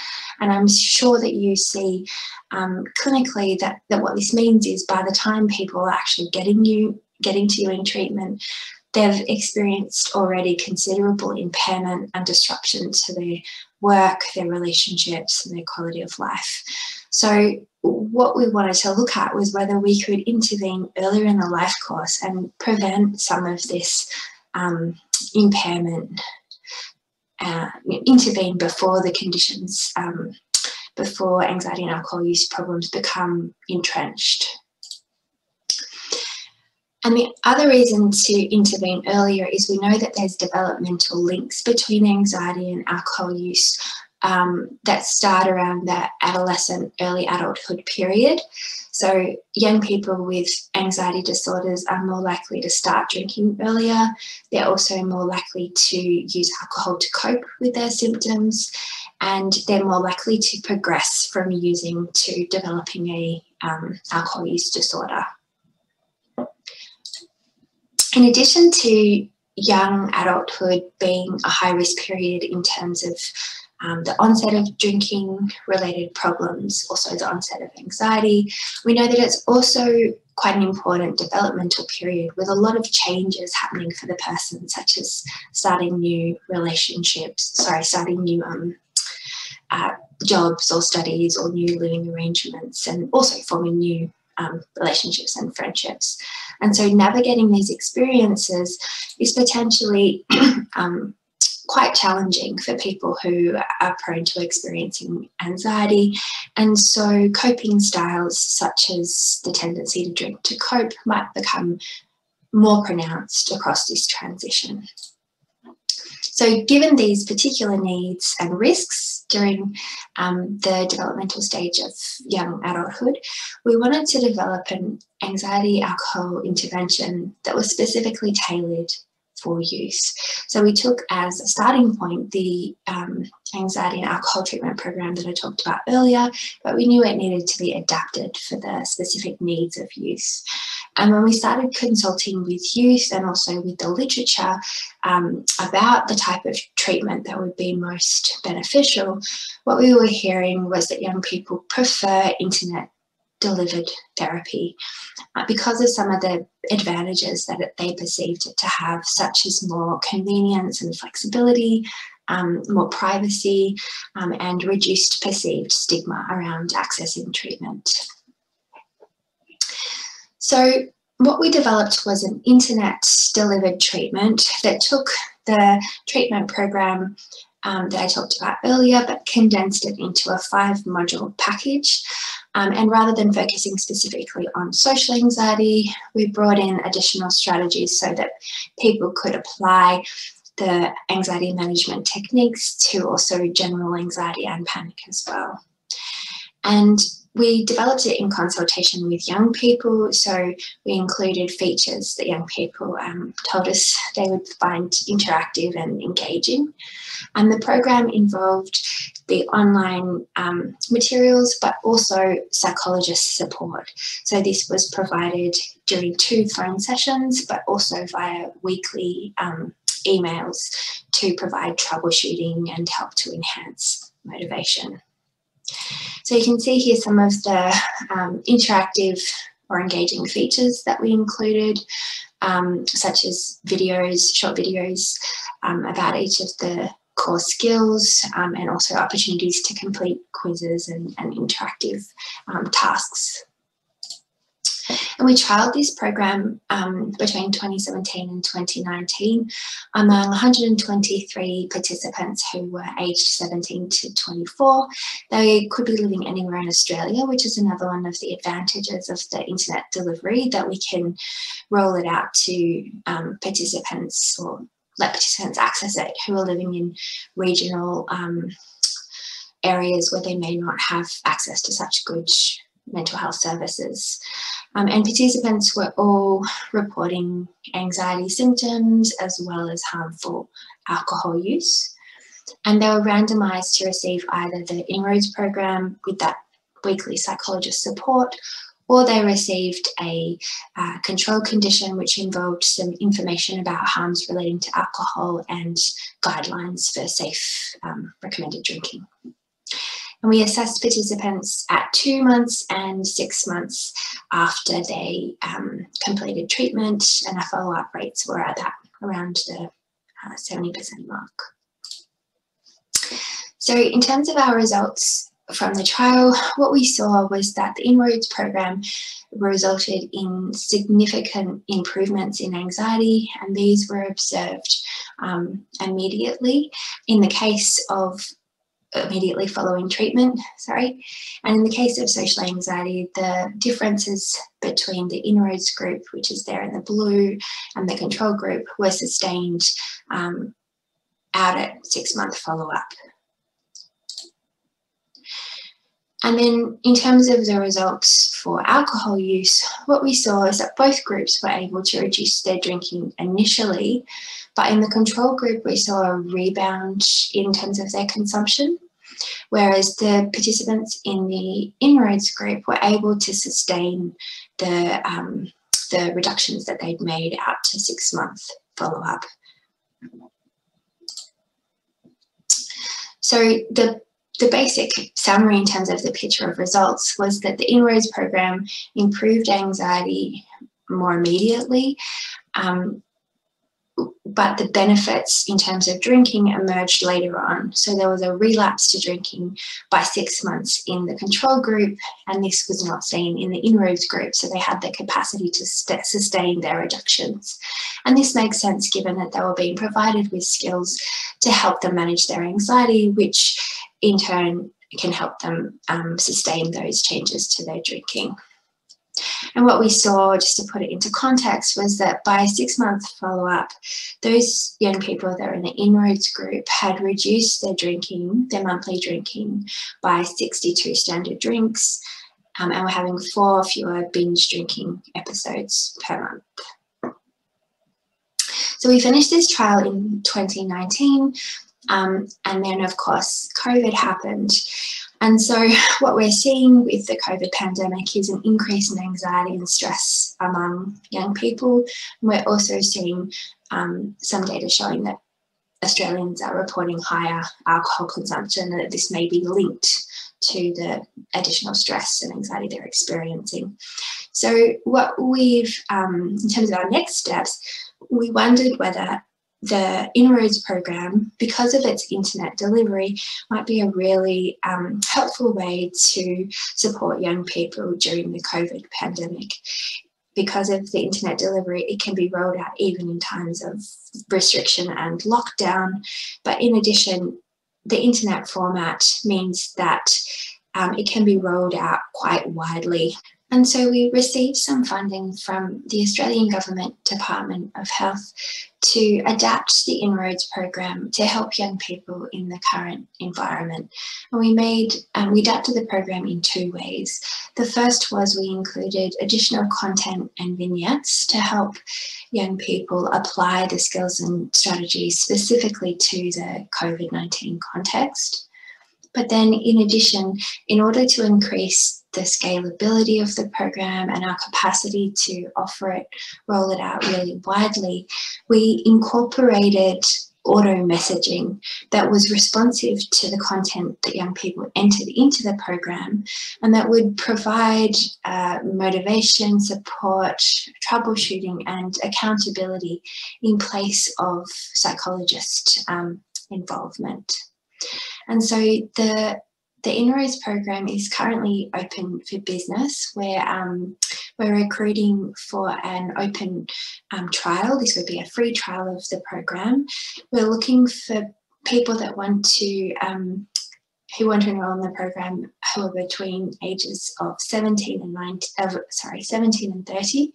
And I'm sure that you see clinically that what this means is by the time people are actually getting to you in treatment, they've experienced already considerable impairment and disruption to their work, their relationships and their quality of life. So what we wanted to look at was whether we could intervene earlier in the life course and prevent some of this impairment, intervene before the conditions, before anxiety and alcohol use problems become entrenched. And the other reason to intervene earlier is we know that there's developmental links between anxiety and alcohol use that start around that adolescent, early adulthood period. So young people with anxiety disorders are more likely to start drinking earlier. They're also more likely to use alcohol to cope with their symptoms, and they're more likely to progress from using to developing a alcohol use disorder. In addition to young adulthood being a high risk period in terms of the onset of drinking-related problems, also the onset of anxiety, we know that it's also quite an important developmental period with a lot of changes happening for the person, such as starting new relationships, starting new jobs or studies or new living arrangements, and also forming new relationships and friendships. And so navigating these experiences is potentially quite challenging for people who are prone to experiencing anxiety, and so coping styles such as the tendency to drink to cope might become more pronounced across this transition. So given these particular needs and risks during the developmental stage of young adulthood, we wanted to develop an anxiety alcohol intervention that was specifically tailored for use. So we took as a starting point the anxiety and alcohol treatment program that I talked about earlier, but we knew it needed to be adapted for the specific needs of youth. And when we started consulting with youth and also with the literature about the type of treatment that would be most beneficial, what we were hearing was that young people prefer internet delivered therapy because of some of the advantages that they perceived it to have, such as more convenience and flexibility, more privacy, and reduced perceived stigma around accessing treatment. So what we developed was an internet-delivered treatment that took the treatment program that I talked about earlier, but condensed it into a 5-module package. And rather than focusing specifically on social anxiety, we brought in additional strategies so that people could apply the anxiety management techniques to also general anxiety and panic as well. And we developed it in consultation with young people, so we included features that young people told us they would find interactive and engaging. And the program involved the online materials, but also psychologist support. So this was provided during 2 phone sessions, but also via weekly emails to provide troubleshooting and help to enhance motivation. So you can see here some of the interactive or engaging features that we included, such as videos, short videos about each of the core skills, and also opportunities to complete quizzes and interactive tasks. And we trialled this program between 2017 and 2019 among 123 participants who were aged 17 to 24. They could be living anywhere in Australia, which is another one of the advantages of the internet delivery, that we can roll it out to participants, or let participants access it, who are living in regional areas where they may not have access to such good mental health services. And participants were all reporting anxiety symptoms as well as harmful alcohol use. And they were randomised to receive either the Inroads program with that weekly psychologist support, or they received a control condition which involved some information about harms relating to alcohol and guidelines for safe recommended drinking. And we assessed participants at 2 months and 6 months after they completed treatment, and our follow-up rates were at around the 70% mark. So in terms of our results from the trial, what we saw was that the Inroads program resulted in significant improvements in anxiety, and these were observed immediately in the case of immediately following treatment, sorry. And in the case of social anxiety, the differences between the Inroads group, which is there in the blue, and the control group were sustained out at 6-month follow-up. And then in terms of the results for alcohol use, what we saw is that both groups were able to reduce their drinking initially, but in the control group, we saw a rebound in terms of their consumption, whereas the participants in the Inroads group were able to sustain the reductions that they'd made out to 6-month follow-up. So the basic summary in terms of the picture of results was that the Inroads program improved anxiety more immediately, but the benefits in terms of drinking emerged later on. So there was a relapse to drinking by 6 months in the control group, and this was not seen in the Inroads group. So they had the capacity to sustain their reductions. And this makes sense given that they were being provided with skills to help them manage their anxiety, which in turn can help them sustain those changes to their drinking. And what we saw, just to put it into context, was that by a 6-month follow-up, those young people that were in the Inroads group had reduced their drinking, their monthly drinking, by 62 standard drinks, and were having 4 fewer binge drinking episodes per month. So we finished this trial in 2019, and then of course COVID happened. And so what we're seeing with the COVID pandemic is an increase in anxiety and stress among young people. And we're also seeing some data showing that Australians are reporting higher alcohol consumption, and that this may be linked to the additional stress and anxiety they're experiencing. So what we've, in terms of our next steps, we wondered whether the Inroads program, because of its internet delivery, might be a really helpful way to support young people during the COVID pandemic. Because of the internet delivery, it can be rolled out even in times of restriction and lockdown. But in addition, the internet format means that it can be rolled out quite widely. And so we received some funding from the Australian Government Department of Health to adapt the Inroads program to help young people in the current environment. And we adapted the program in two ways. The first was we included additional content and vignettes to help young people apply the skills and strategies specifically to the COVID-19 context. But then in addition, in order to increase the scalability of the program and our capacity to offer it, roll it out really widely, we incorporated auto messaging that was responsive to the content that young people entered into the program, and that would provide motivation, support, troubleshooting and accountability in place of psychologist involvement. And so the Inroads program is currently open for business. We're recruiting for an open trial. This would be a free trial of the program. We're looking for people that want to who want to enrol in the program who are between ages of 17 and 30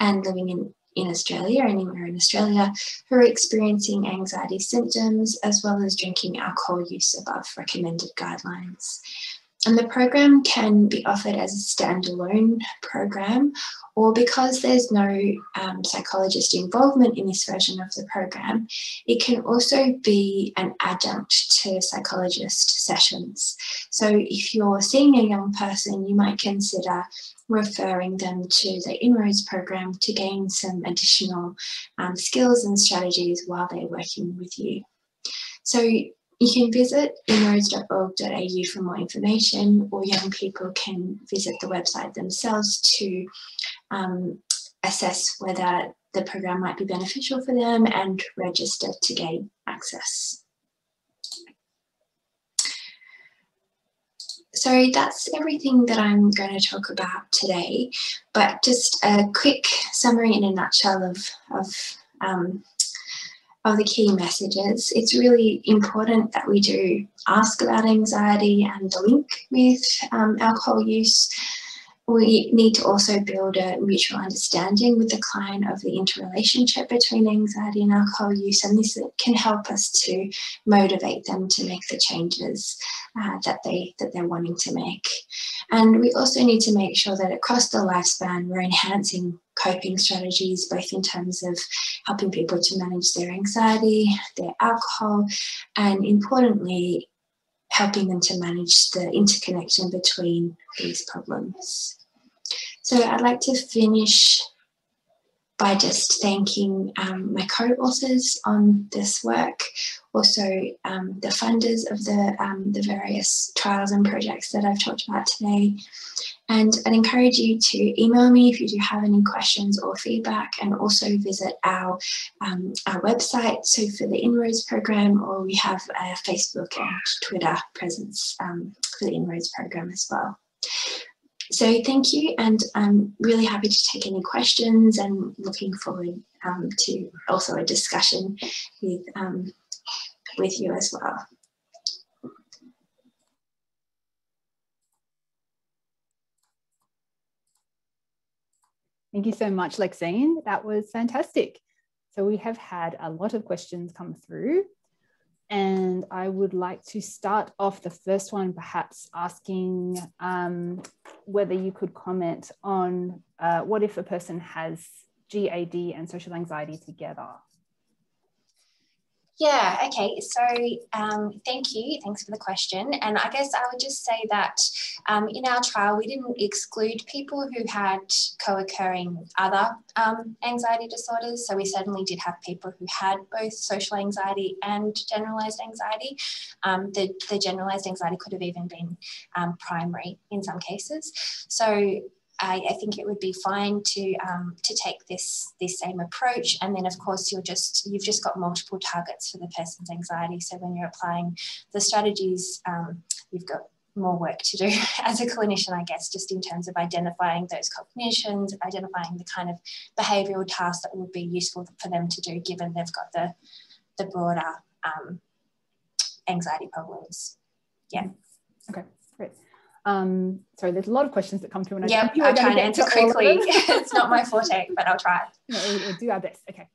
and living in Australia, anywhere in Australia, who are experiencing anxiety symptoms as well as drinking alcohol use above recommended guidelines. And the program can be offered as a standalone program, or because there's no psychologist involvement in this version of the program, it can also be an adjunct to psychologist sessions. So if you're seeing a young person, you might consider referring them to the Inroads program to gain some additional skills and strategies while they're working with you. So you can visit inroads.org.au for more information, or young people can visit the website themselves to assess whether the program might be beneficial for them and register to gain access. So that's everything that I'm going to talk about today, but just a quick summary in a nutshell of the key messages. It's really important that we do ask about anxiety and the link with alcohol use. We need to also build a mutual understanding with the client of the interrelationship between anxiety and alcohol use, and this can help us to motivate them to make the changes that they're wanting to make. And we also need to make sure that across the lifespan we're enhancing coping strategies, both in terms of helping people to manage their anxiety, their alcohol, and importantly, helping them to manage the interconnection between these problems. So I'd like to finish by just thanking my co-authors on this work, also the funders of the various trials and projects that I've talked about today. And I'd encourage you to email me if you do have any questions or feedback, and also visit our website. So for the Inroads program, or we have a Facebook and Twitter presence for the Inroads program as well. So thank you, and I'm really happy to take any questions and looking forward to also a discussion with you as well. Thank you so much, Lexine. That was fantastic. So we have had a lot of questions come through, and I would like to start off the first one, perhaps asking whether you could comment on what if a person has GAD and social anxiety together? Yeah, okay, so thank you, thanks for the question. And I guess I would just say that in our trial, we didn't exclude people who had co-occurring other anxiety disorders. So we certainly did have people who had both social anxiety and generalised anxiety. The generalised anxiety could have even been primary in some cases. So I think it would be fine to take this same approach, and then of course you've just got multiple targets for the person's anxiety. So when you're applying the strategies, you've got more work to do as a clinician, I guess, just in terms of identifying those cognitions, identifying the kind of behavioural tasks that would be useful for them to do, given they've got the broader anxiety problems. Yeah. Okay. Great. Sorry, there's a lot of questions that come through. And yeah, I'll try and answer quickly. It's not my forte, but I'll try. No, we'll do our best. Okay.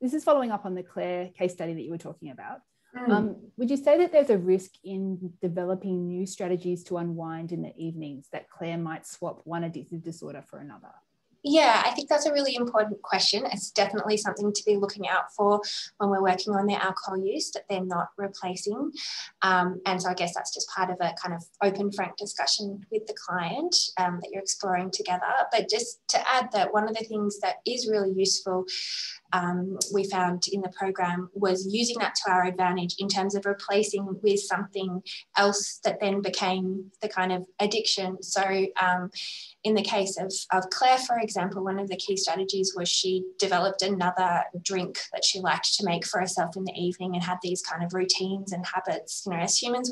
This is following up on the Claire case study that you were talking about. Mm. Would you say that there's a risk in developing new strategies to unwind in the evenings that Claire might swap one addictive disorder for another? Yeah, I think that's a really important question. It's definitely something to be looking out for when we're working on their alcohol use, that they're not replacing. And so I guess that's just part of a kind of open, frank discussion with the client that you're exploring together. But just to add that one of the things that is really useful we found in the program was using that to our advantage in terms of replacing with something else that then became the kind of addiction. So in the case of Claire, for example, one of the key strategies was she developed another drink that she liked to make for herself in the evening and had these kind of routines and habits. You know, as humans,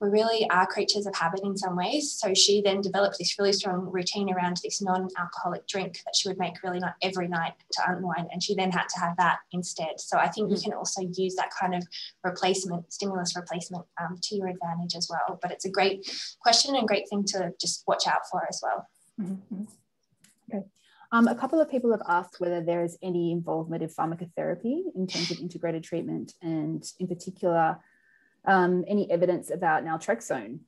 we really are creatures of habit in some ways. So she then developed this really strong routine around this non-alcoholic drink that she would make really not every night to unwind, and she then had to have that instead. So I think you can also use that kind of replacement, stimulus replacement to your advantage as well. But it's a great question and great thing to just watch out for as well. Mm-hmm. Okay. A couple of people have asked whether there is any involvement of pharmacotherapy in terms of integrated treatment, and in particular, any evidence about naltrexone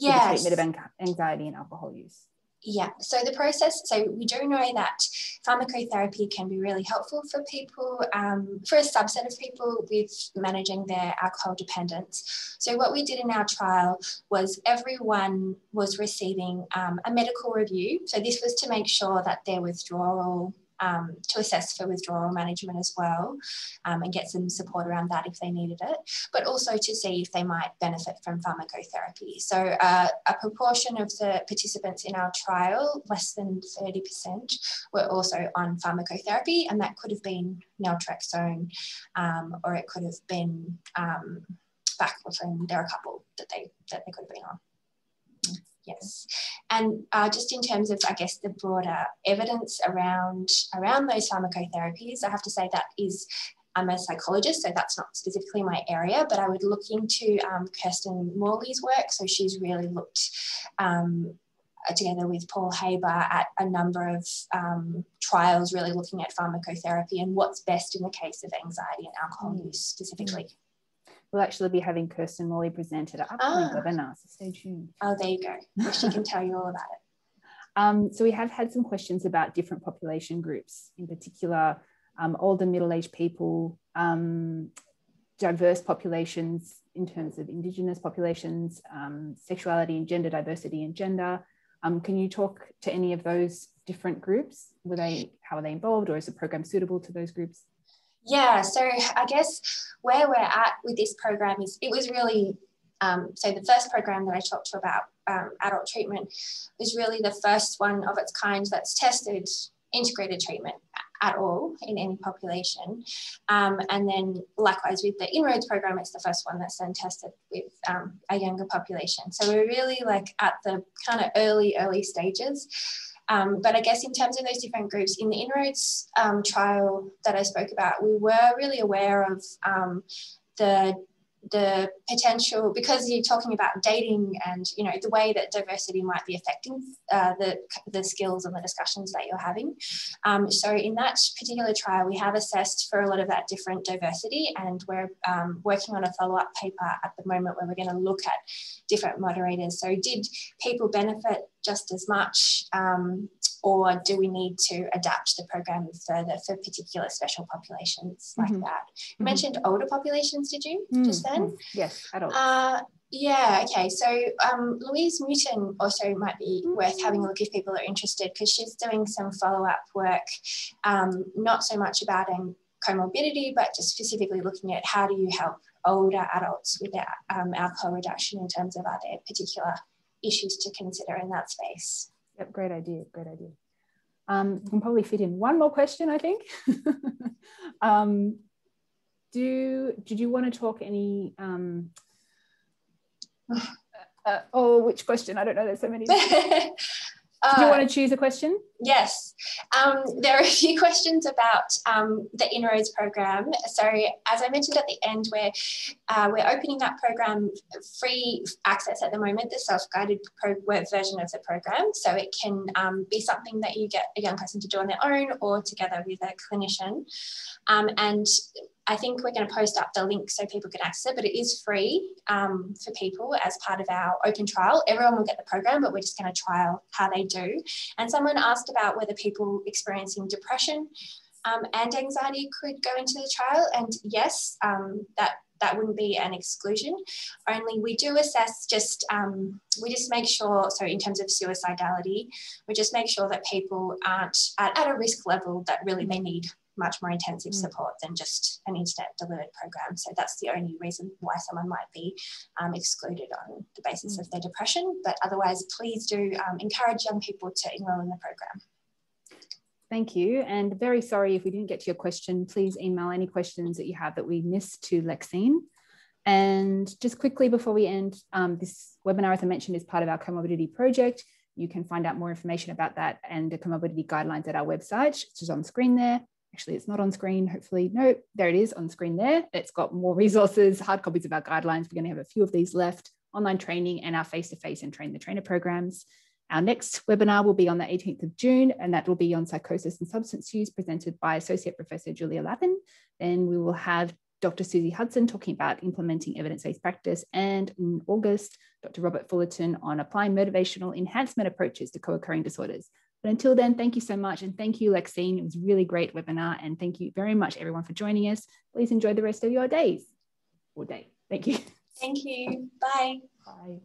for the treatment of anxiety and alcohol use? Yeah, so the process, so we do know that pharmacotherapy can be really helpful for people, for a subset of people with managing their alcohol dependence. So what we did in our trial was everyone was receiving a medical review. So this was to make sure that their withdrawal, to assess for withdrawal management as well, and get some support around that if they needed it, but also to see if they might benefit from pharmacotherapy. So a proportion of the participants in our trial, less than 30%, were also on pharmacotherapy, and that could have been naltrexone, or it could have been baclofen. There are a couple that they could have been on. Yes. And just in terms of, I guess, the broader evidence around those pharmacotherapies, I have to say that is, I'm a psychologist, so that's not specifically my area, but I would look into Kirsten Morley's work. So she's really looked together with Paul Haber at a number of trials really looking at pharmacotherapy and what's best in the case of anxiety and alcohol use specifically. Mm-hmm. We'll actually be having Kirsten Morley present at our upcoming webinar, so stay tuned. Oh, there you go. She can tell you all about it. So we have had some questions about different population groups, in particular older middle-aged people, diverse populations in terms of Indigenous populations, sexuality and gender, diversity and gender. Can you talk to any of those different groups? How are they involved, or is the program suitable to those groups? Yeah, so I guess where we're at with this program is it was really, so the first program that I talked to about adult treatment was really the first one of its kind that's tested integrated treatment at all in any population. And then likewise with the Inroads program, it's the first one that's then tested with a younger population. So we're really like at the kind of early stages. But I guess in terms of those different groups, in the Inroads trial that I spoke about, we were really aware of the potential, because you're talking about dating and, you know, the way that diversity might be affecting the skills and the discussions that you're having. So in that particular trial, we have assessed for a lot of that different diversity, and we're working on a follow-up paper at the moment where we're going to look at different moderators. So did people benefit just as much, or do we need to adapt the program further for particular special populations like that? You mentioned older populations, did you, just then? Yes, adults. Yeah, okay, so Louise Mewton also might be worth having a look if people are interested, because she's doing some follow-up work, not so much about comorbidity, but just specifically looking at how do you help older adults with their alcohol reduction in terms of are there particular issues to consider in that space. Yep, great idea, great idea. We can probably fit in one more question, I think. Did you want to talk any... which question? I don't know, there's so many. Do you want to choose a question? Yes. There are a few questions about the Inroads program. So as I mentioned at the end, we're opening that program free access at the moment, the self-guided version of the program. So it can be something that you get a young person to do on their own or together with a clinician. And I think we're going to post up the link so people can access it, but it is free for people as part of our open trial. Everyone will get the program, but we're just going to trial how they do. And someone asked about whether people experiencing depression and anxiety could go into the trial. And yes, that wouldn't be an exclusion. Only we do assess just, we just make sure, so in terms of suicidality, we just make sure that people aren't at a risk level that really they need much more intensive support than just an internet delivered program. So that's the only reason why someone might be excluded on the basis of their depression. But otherwise, please do encourage young people to enroll in the program. Thank you. And very sorry if we didn't get to your question, please email any questions that you have that we missed to Lexine. And just quickly before we end, this webinar, as I mentioned, is part of our comorbidity project. You can find out more information about that and the comorbidity guidelines at our website, which is on screen there. Actually, it's not on screen, hopefully. No, there it is on screen there. It's got more resources, hard copies of our guidelines. We're going to have a few of these left, online training and our face-to-face and train the trainer programs. Our next webinar will be on the 18th of June, and that will be on psychosis and substance use, presented by Associate Professor Julia Lavin. Then we will have Dr. Susie Hudson talking about implementing evidence-based practice, and in August, Dr. Robert Fullerton on applying motivational enhancement approaches to co-occurring disorders. But until then, thank you so much. And thank you, Lexine. It was a really great webinar. And thank you very much, everyone, for joining us. Please enjoy the rest of your days or day. Thank you. Thank you. Bye. Bye.